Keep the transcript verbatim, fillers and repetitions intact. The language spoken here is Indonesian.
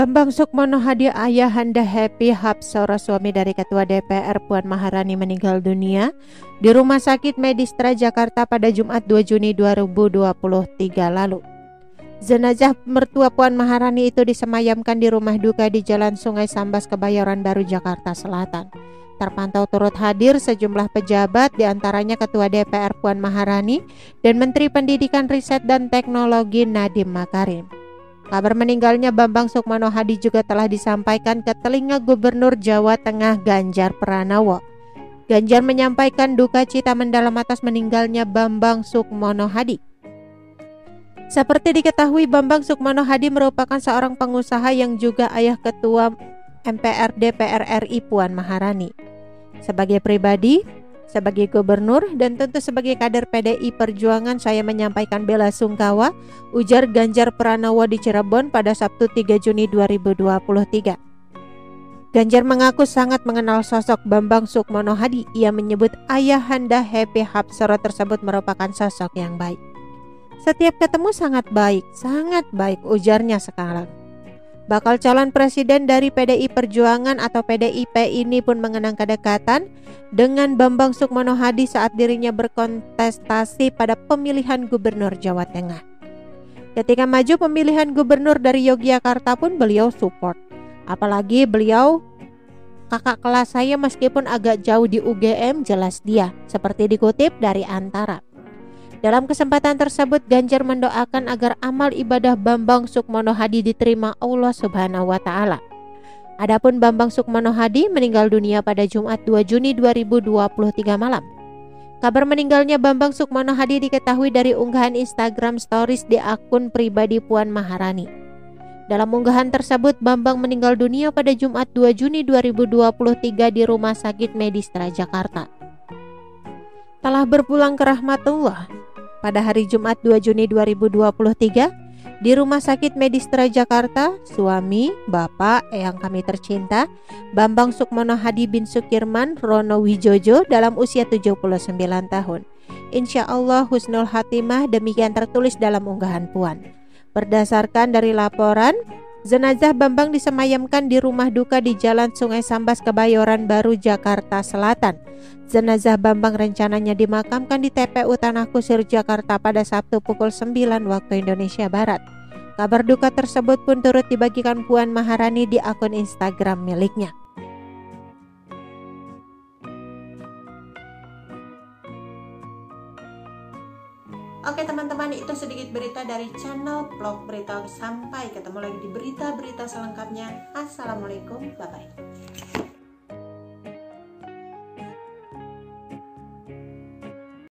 Bambang Sukmonohadi, ayahanda Happy Hapsoro, suami dari Ketua D P R Puan Maharani, meninggal dunia di Rumah Sakit Medistra Jakarta pada Jumat dua Juni dua ribu dua puluh tiga lalu. Jenazah mertua Puan Maharani itu disemayamkan di rumah duka di Jalan Sungai Sambas Kebayoran Baru, Jakarta Selatan. Terpantau turut hadir sejumlah pejabat, diantaranya Ketua D P R Puan Maharani dan Menteri Pendidikan, Riset dan Teknologi Nadiem Makarim. Kabar meninggalnya Bambang Sukmonohadi juga telah disampaikan ke telinga Gubernur Jawa Tengah Ganjar Pranowo. Ganjar menyampaikan duka cita mendalam atas meninggalnya Bambang Sukmonohadi. Seperti diketahui, Bambang Sukmonohadi merupakan seorang pengusaha yang juga ayah Ketua M P R D P R R I Puan Maharani. Sebagai pribadi, sebagai gubernur, dan tentu sebagai kader P D I Perjuangan, saya menyampaikan bela sungkawa, ujar Ganjar Pranowo di Cirebon pada Sabtu tiga Juni dua ribu dua puluh tiga. Ganjar mengaku sangat mengenal sosok Bambang Sukmonohadi. Ia menyebut ayahanda Happy Hapsoro tersebut merupakan sosok yang baik. Setiap ketemu sangat baik, sangat baik, ujarnya sekarang. Bakal calon presiden dari P D I Perjuangan atau P D I P ini pun mengenang kedekatan dengan Bambang Sukmonohadi saat dirinya berkontestasi pada pemilihan gubernur Jawa Tengah. Ketika maju pemilihan gubernur dari Yogyakarta pun beliau support. Apalagi beliau kakak kelas saya, meskipun agak jauh di U G M, jelas dia, seperti dikutip dari Antara. Dalam kesempatan tersebut, Ganjar mendoakan agar amal ibadah Bambang Sukmonohadi diterima Allah Subhanahu wa Ta'ala. Adapun Bambang Sukmonohadi meninggal dunia pada Jumat dua Juni dua ribu dua puluh tiga malam. Kabar meninggalnya Bambang Sukmonohadi diketahui dari unggahan Instagram Stories di akun pribadi Puan Maharani. Dalam unggahan tersebut, Bambang meninggal dunia pada Jumat dua Juni dua ribu dua puluh tiga di Rumah Sakit Medistra Jakarta. Telah berpulang ke rahmatullah. Pada hari Jumat dua Juni dua ribu dua puluh tiga, di Rumah Sakit Medistra Jakarta, suami, bapak, eyang kami tercinta, Bambang Sukmonohadi bin Sukirman Rono Wijojo dalam usia tujuh puluh sembilan tahun. Insya Allah husnul khatimah, demikian tertulis dalam unggahan Puan. Berdasarkan dari laporan, jenazah Bambang disemayamkan di rumah duka di Jalan Sungai Sambas Kebayoran Baru, Jakarta Selatan. Jenazah Bambang rencananya dimakamkan di T P U Tanah Kusir, Jakarta pada Sabtu pukul sembilan waktu Indonesia Barat. Kabar duka tersebut pun turut dibagikan Puan Maharani di akun Instagram miliknya. Oke teman-teman, itu sedikit berita dari channel Vlog Berita. Sampai ketemu lagi di berita-berita selengkapnya. Assalamualaikum, bye-bye.